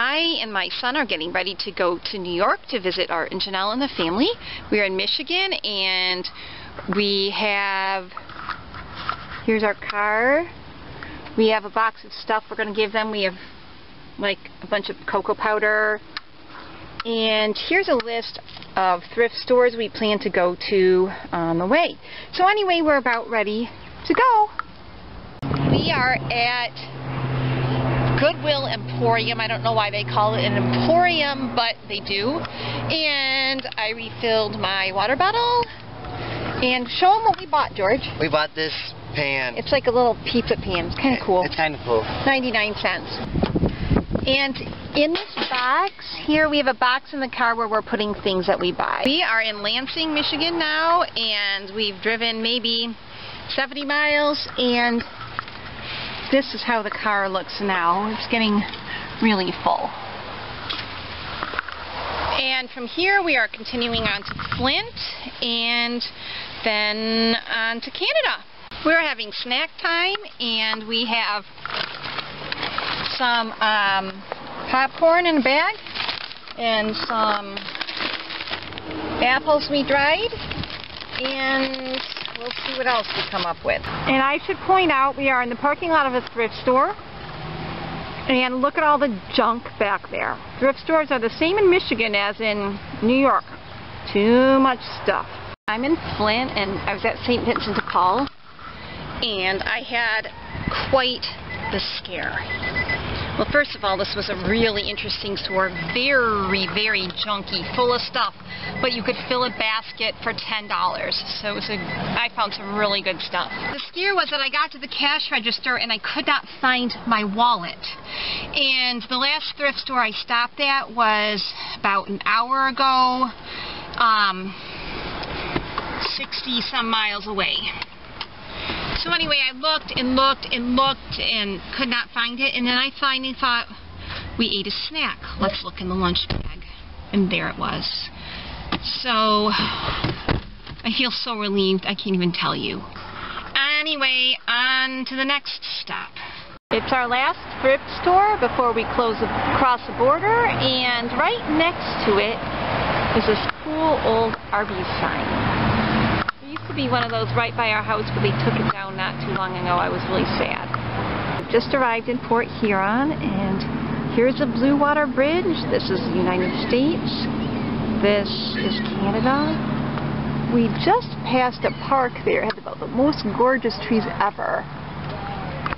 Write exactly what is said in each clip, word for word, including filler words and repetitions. I and my son are getting ready to go to New York to visit Art and Janelle and the family. We are in Michigan, and we have, here's our car. We have a box of stuff we're going to give them. We have like a bunch of cocoa powder. And here's a list of thrift stores we plan to go to on the way. So anyway, we're about ready to go. We are at Goodwill Emporium. I don't know why they call it an emporium, but they do. And I refilled my water bottle. And show them what we bought, George. We bought this pan. It's like a little pizza pan. It's kind of cool. It's kind of cool. ninety-nine cents. And in this box here, we have a box in the car where we're putting things that we buy. We are in Lansing, Michigan now, and we've driven maybe seventy miles, and this is how the car looks now. It's getting really full. And from here, we are continuing on to Flint, and then on to Canada. We're having snack time, and we have some um, popcorn in a bag, and some apples we dried, and we'll see what else we come up with. And I should point out, we are in the parking lot of a thrift store, and look at all the junk back there. Thrift stores are the same in Michigan as in New York. Too much stuff. I'm in Flint, and I was at Saint Vincent de Paul, and I had quite the scare. Well, first of all, this was a really interesting store, very, very junky, full of stuff, but you could fill a basket for ten dollars, so it was a, I found some really good stuff. The scare was that I got to the cash register and I could not find my wallet, and the last thrift store I stopped at was about an hour ago, um, sixty some miles away. So anyway, I looked and looked and looked and could not find it, and then I finally thought, we ate a snack. Let's look in the lunch bag. And there it was. So, I feel so relieved, I can't even tell you. Anyway, on to the next stop. It's our last thrift store before we close across the border, and right next to it is this cool old Arby's sign. To be one of those right by our house, but they took it down not too long ago. I was really sad. We've just arrived in Port Huron, and here's the Blue Water Bridge. This is the United States. This is Canada. We just passed a park there. It had about the most gorgeous trees ever,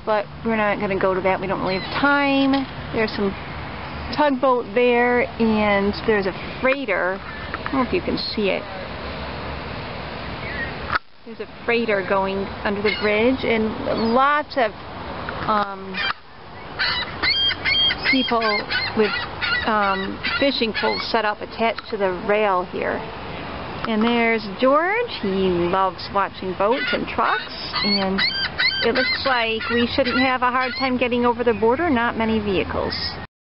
but we're not going to go to that. We don't really have time. There's some tugboat there, and there's a freighter. I don't know if you can see it. There's a freighter going under the bridge, and lots of um, people with um, fishing poles set up attached to the rail here. And there's George. He loves watching boats and trucks, and it looks like we shouldn't have a hard time getting over the border. Not many vehicles.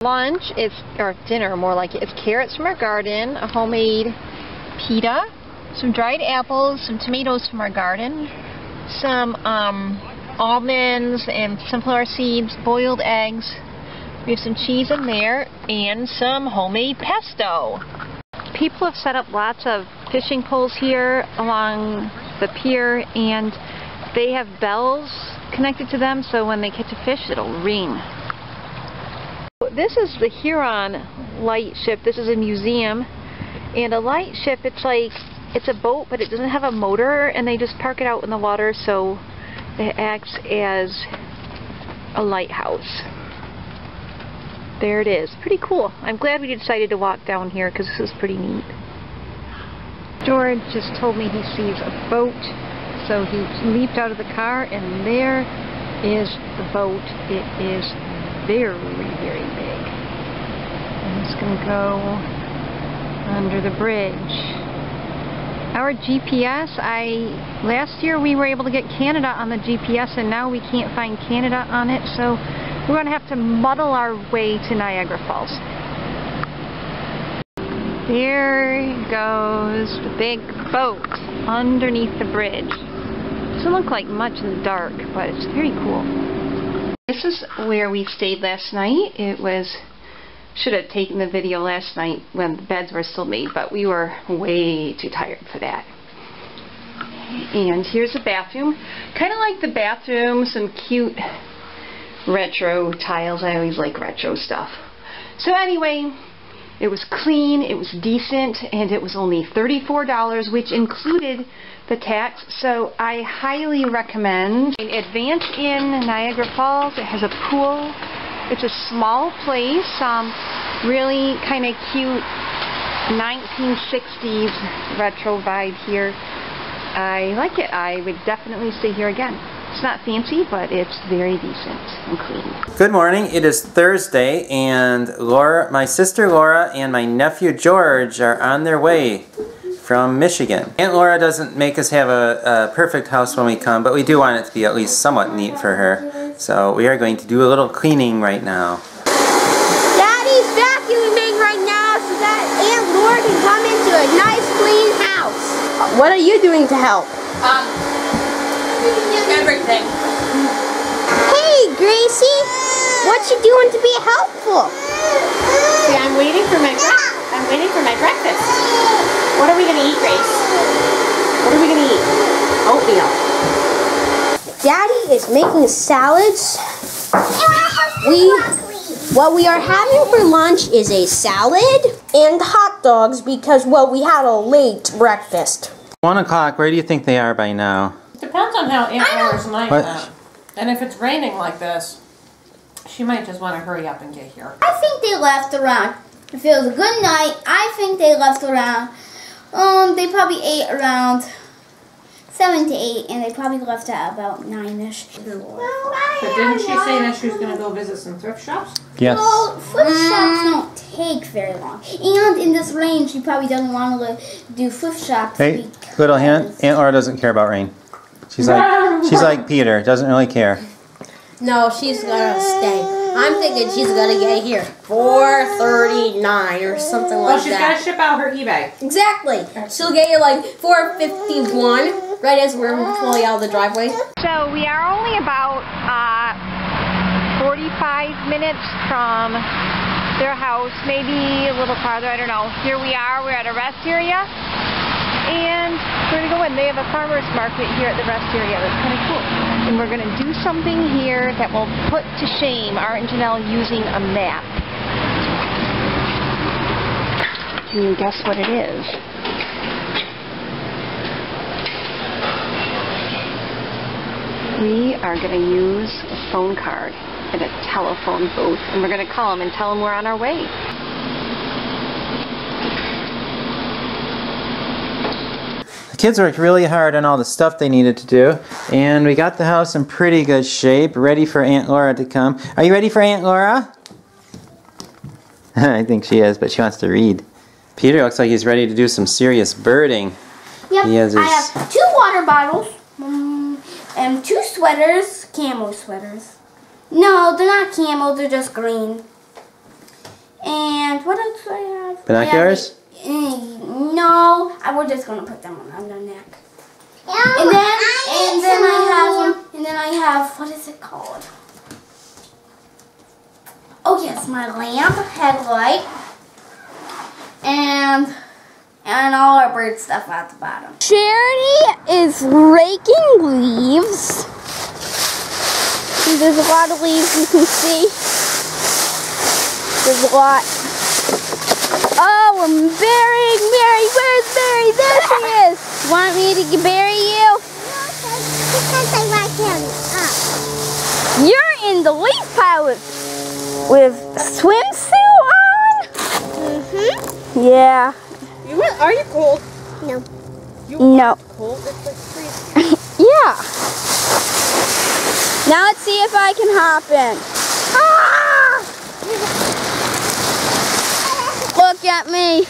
Lunch is, or dinner more like it, is carrots from our garden, a homemade pita, some dried apples, some tomatoes from our garden, some um, almonds and sunflower seeds, boiled eggs. We have some cheese in there, and some homemade pesto. People have set up lots of fishing poles here along the pier, and they have bells connected to them, so when they catch a fish, it'll ring. This is the Huron lightship. This is a museum, and a lightship, it's like, it's a boat, but it doesn't have a motor, and they just park it out in the water, so it acts as a lighthouse. There it is. Pretty cool. I'm glad we decided to walk down here, because this is pretty neat. George just told me he sees a boat, so he leaped out of the car, and there is the boat. It is very, very big. I'm just going to go under the bridge. Our G P S, I last year we were able to get Canada on the G P S, and now we can't find Canada on it, so we're going to have to muddle our way to Niagara Falls. There goes the big boat underneath the bridge. Doesn't look like much in the dark, but it's very cool. This is where we stayed last night. It was should have taken the video last night when the beds were still made, but we were way too tired for that. And here's the bathroom. Kind of like the bathroom, some cute retro tiles. I always like retro stuff. So anyway, it was clean, it was decent, and it was only thirty-four dollars, which included the tax. So I highly recommend Advance Inn Niagara Falls. It has a pool. It's a small place, um, really kind of cute nineteen sixties retro vibe here. I like it. I would definitely stay here again. It's not fancy, but it's very decent and clean. Good morning. It is Thursday, and Laura, my sister Laura and my nephew George are on their way from Michigan. Aunt Laura doesn't make us have a, a perfect house when we come, but we do want it to be at least somewhat neat for her. So we are going to do a little cleaning right now. Daddy's vacuuming right now so that Aunt Laura can come into a nice, clean house. What are you doing to help? Um, Everything. Hey, Gracie, what you doing to be helpful? See, I'm waiting for my breakfast. I'm waiting for my breakfast. What are we gonna eat, Grace? What are we gonna eat? Oatmeal. Daddy is making salads. We, what we are having for lunch is a salad and hot dogs because, well, we had a late breakfast. One o'clock. Where do you think they are by now? Depends on how Aunt Laura's night went. And if it's raining like this, she might just want to hurry up and get here. I think they left around. If it was a good night, I think they left around. Um, they probably ate around seven to eight, and they probably left at about nine-ish. But didn't she say that she was going to go visit some thrift shops? Yes. Well, thrift um, shops don't take very long. And in this rain, she probably doesn't want to do thrift shops. Hey, little hint, Aunt Laura doesn't care about rain. She's like, she's like Peter, doesn't really care. No, she's gonna stay. I'm thinking she's gonna get here four thirty-nine or something like that. Well, she's that. gotta ship out her eBay. Exactly. She'll get here like four fifty-one, right as we're fully out of the driveway. So we are only about uh, forty-five minutes from their house, maybe a little farther, I don't know. Here we are, we're at a rest area. And we're going to go in. They have a farmer's market here at the rest area. That's kind of cool. And we're going to do something here that will put to shame Art and Janelle using a map. Can you guess what it is? We are going to use a phone card and a telephone booth. And we're going to call them and tell them we're on our way. Kids worked really hard on all the stuff they needed to do, and we got the house in pretty good shape, ready for Aunt Laura to come. Are you ready for Aunt Laura? I think she is, but she wants to read. Peter looks like he's ready to do some serious birding. Yep, he has his... I have two water bottles, um, and two sweaters, camo sweaters. No, they're not camo, they're just green. And what else do I have? Binoculars? No, we're just gonna put them on their neck. And then, and then I have, and then I have, what is it called? Oh yes, my lamp, headlight, and and all our bird stuff at the bottom. Charity is raking leaves. See, there's a lot of leaves you can see. There's a lot. Oh, we're burying Mary. Where's Mary? There she is. Want me to bury you? No, because I want him up. You're in the leaf pile with, with a swimsuit on? Mm-hmm. Yeah. You went, are you cold? No. You no. Cold? It's like freezing. Yeah. Now let's see if I can hop in. Ah! Look at me.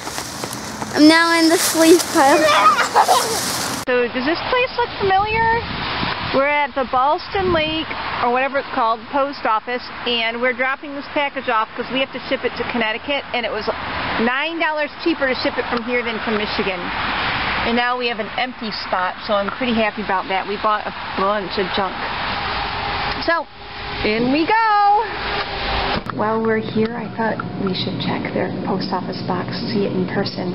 I'm now in the sleep pile. So does this place look familiar? We're at the Ballston Lake, or whatever it's called, post office, and we're dropping this package off because we have to ship it to Connecticut, and it was nine dollars cheaper to ship it from here than from Michigan. And now we have an empty spot, so I'm pretty happy about that. We bought a bunch of junk. So, in we go. While we're here, I thought we should check their post office box, see it in person.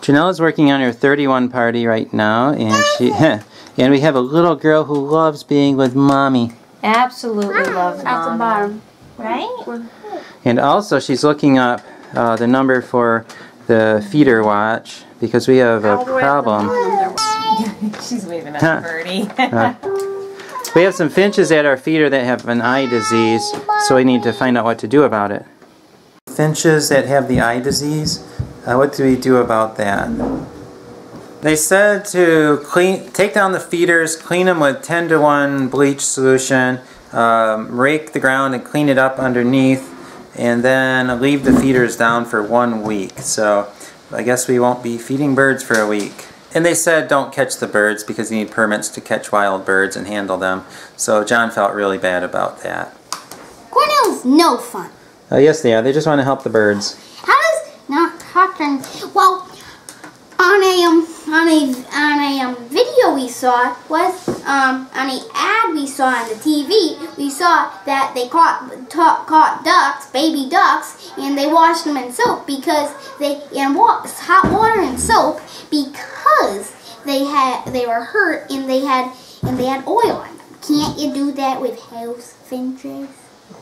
Janelle is working on her thirty-one party right now, and she and we have a little girl who loves being with Mommy. Absolutely loves Mommy. At the bottom, right? And also, she's looking up uh, the number for the feeder watch because we have a problem. She's waving at huh. Birdie. uh, we have some finches at our feeder that have an eye disease, so we need to find out what to do about it. Finches that have the eye disease, uh, what do we do about that? They said to clean, take down the feeders, clean them with ten to one bleach solution, um, rake the ground and clean it up underneath, and then leave the feeders down for one week. So I guess we won't be feeding birds for a week. And they said don't catch the birds because you need permits to catch wild birds and handle them. So John felt really bad about that. Cornell's no fun. Oh yes they are. They just want to help the birds. How does not happen? Well, on a um on a on a um, video we saw was um on an ad we saw on the T V we saw that they caught ta caught ducks, baby ducks, and they washed them in soap because they and wa hot water and soap because. They had, they were hurt, and they had, and they had oil on them. Can't you do that with house finches?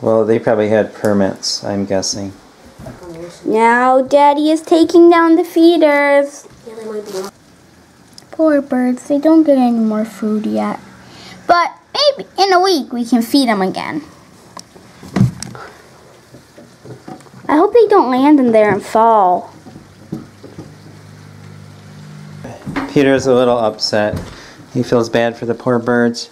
Well, they probably had permits, I'm guessing. Now, Daddy is taking down the feeders. Yeah, they might be. Poor birds, they don't get any more food yet. But maybe in a week we can feed them again. I hope they don't land in there and fall. Peter's a little upset. He feels bad for the poor birds.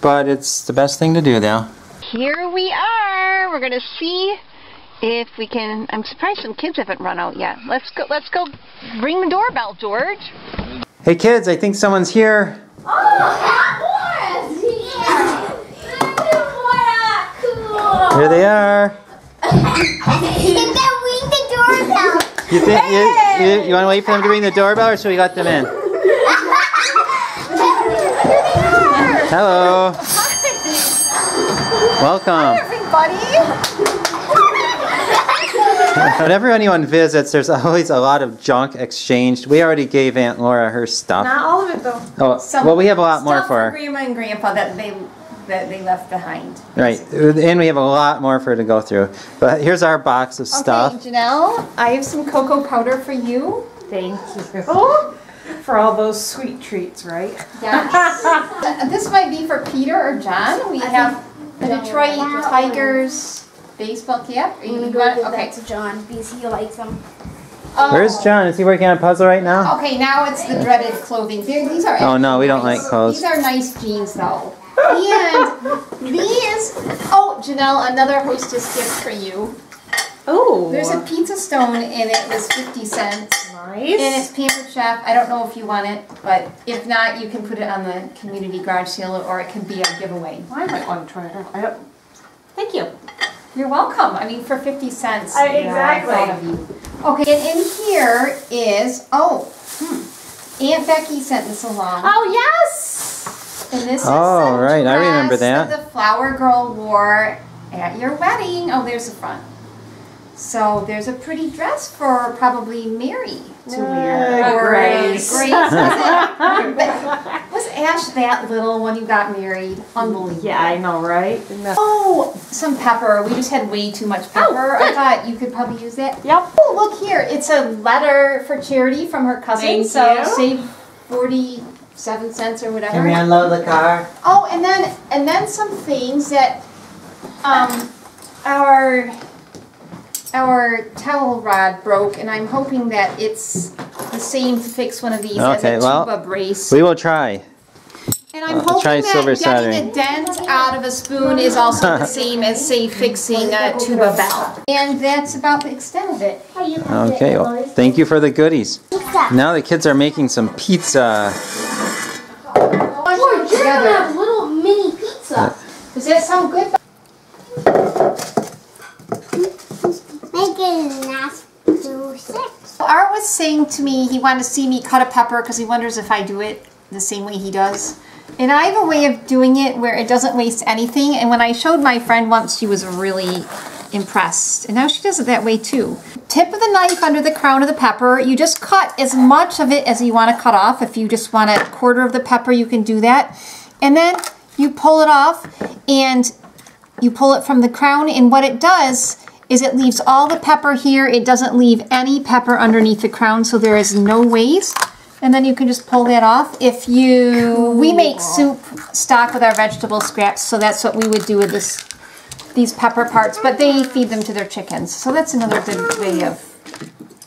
But it's the best thing to do though. Here we are. We're gonna see if we can. I'm surprised some kids haven't run out yet. Let's go let's go ring the doorbell, George. Hey kids, I think someone's here. Oh, that was yeah. Cool. Here they are. And then ring the doorbell. You think you, you, you wanna wait for them to ring the doorbell or should we let them in? Hello. Hi. Welcome. Hi, everybody. Whenever anyone visits, there's always a lot of junk exchanged. We already gave Aunt Laura her stuff. Not all of it, though. Oh, some well, we have a lot more for her. Grandma and Grandpa that they that they left behind. Right, and we have a lot more for her to go through. But here's our box of okay, stuff. Okay, Janelle, I have some cocoa powder for you. Thank you. Oh. For all those sweet treats, right? Yes. This might be for Peter or John. We have the Detroit Tigers baseball cap. Are you going to go give that to John because he likes them? Oh. Where's John? Is he working on a puzzle right now? Okay, now it's the dreaded clothing. These are oh no, we don't nice. Like clothes. These are nice jeans though. And these, oh Janelle, another hostess gift for you. Oh. There's a pizza stone and it was fifty cents. Nice. And it's Panther Chef. I don't know if you want it, but if not, you can put it on the community garage sale or it can be a giveaway. Well, I might want to try it. I don't... Thank you. You're welcome. I mean, for fifty cents. I, you know, exactly. I thought of you. Okay, and in here is, oh, hmm. Aunt Becky sent this along. Oh, yes. And this oh, is right. I remember that. that the flower girl wore at your wedding. Oh, there's the front. So there's a pretty dress for probably Mary to wear. Uh, or Grace. Grace, was it? Was Ash that little when you got married? Unbelievable. Yeah, I know, right? Oh, some pepper. We just had way too much pepper. Oh, I thought you could probably use that. Yep. Oh, look here. It's a letter for Charity from her cousin. Thank so you. Save forty-seven cents or whatever. Can we unload the car? Oh, and then and then some things that um our Our towel rod broke, and I'm hoping that it's the same to fix one of these okay, as a well, tuba brace. We will try. And I'm uh, hoping try that getting Saturn. A dent out of a spoon is also the same as, say, fixing a tuba valve. And that's about the extent of it. Okay, well, thank you for the goodies. Pizza. Now the kids are making some pizza. Oh, you're gonna have little mini pizza. Does that sound good? Art was saying to me he wanted to see me cut a pepper because he wonders if I do it the same way he does. And I have a way of doing it where it doesn't waste anything. And when I showed my friend once, she was really impressed. And now she does it that way too. Tip of the knife under the crown of the pepper. You just cut as much of it as you want to cut off. If you just want a quarter of the pepper, you can do that. And then you pull it off and you pull it from the crown. And what it does is it leaves all the pepper here. It doesn't leave any pepper underneath the crown, so there is no waste. And then you can just pull that off. If you, cool. We make soup stock with our vegetable scraps, so that's what we would do with this, these pepper parts, but they feed them to their chickens. So that's another good way of,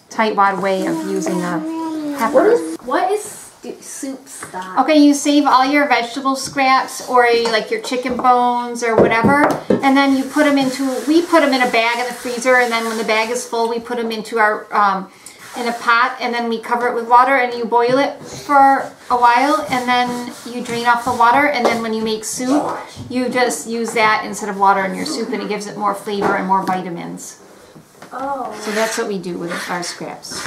tightwad way of using a pepper. What is, what is soup stock? Okay, you save all your vegetable scraps or like your chicken bones or whatever, and then you put them into, we put them in a bag in the freezer, and then when the bag is full, we put them into our, um, in a pot, and then we cover it with water and you boil it for a while, and then you drain off the water, and then when you make soup you just use that instead of water in your soup, and it gives it more flavor and more vitamins. Oh. So that's what we do with our scraps.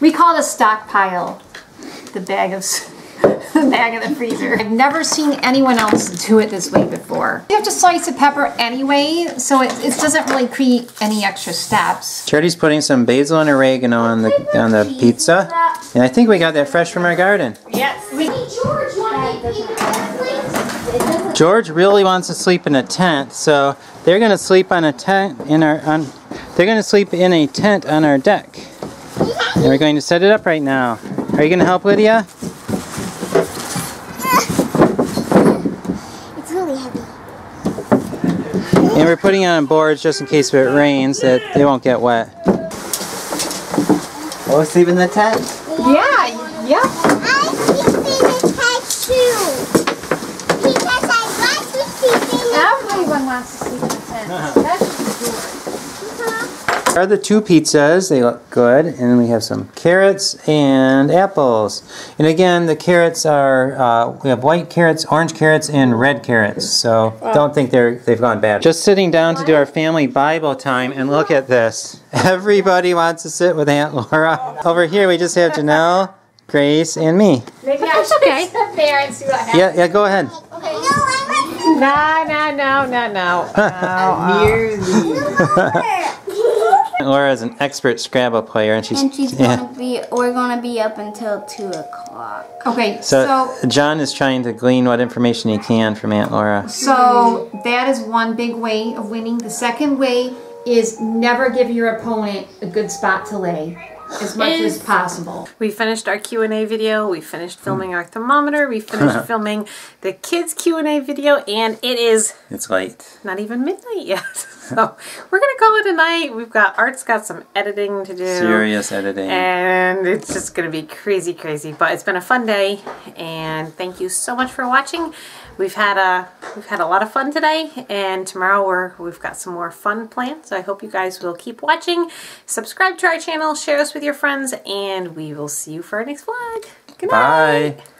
We call it a stockpile, the bag of the bag in the freezer. I've never seen anyone else do it this way before. You have to slice the pepper anyway, so it, it doesn't really create any extra steps. Charity's putting some basil and oregano on the on the pizza, and I think we got that fresh from our garden. Yes. We, George, want to eat this, George really wants to sleep in a tent, so they're going to sleep on a tent in our on. They're going to sleep in a tent on our deck, and we're going to set it up right now. Are you going to help, Lydia? And we're putting it on boards just in case if it rains that they won't get wet. Oh, sleep in the tent? Yeah, yeah. I sleep in the tent too. Because I want to sleep in the tent. Everyone wants to sleep in the tent. Uh-huh. That's good. Are the two pizzas, they look good. And then we have some carrots and apples. And again, the carrots are, uh, we have white carrots, orange carrots, and red carrots. So don't think they're, they've gone bad. Just sitting down to do our family Bible time, and look at this. Everybody wants to sit with Aunt Laura. Over here we just have Janelle, Grace, and me. Maybe I should okay. sit there and see what happens. Yeah, yeah, go ahead. Okay. No, no, no, no, no. Oh, Laura is an expert Scrabble player, and she's, and she's yeah. gonna be. We're gonna be up until two o'clock. Okay, so, so John is trying to glean what information he can from Aunt Laura. So that is one big way of winning. The second way is never give your opponent a good spot to lay, as much and as possible. We finished our Q and A video. We finished filming our thermometer. We finished filming the kids Q and A video, and it is. It's late. Not even midnight yet. So we're gonna call it a night. We've got Art's got some editing to do. Serious editing. And it's just gonna be crazy, crazy. But it's been a fun day, and thank you so much for watching. We've had a we've had a lot of fun today, and tomorrow we're we've got some more fun planned. So I hope you guys will keep watching. Subscribe to our channel, share us with your friends, and we will see you for our next vlog. Good night. Bye.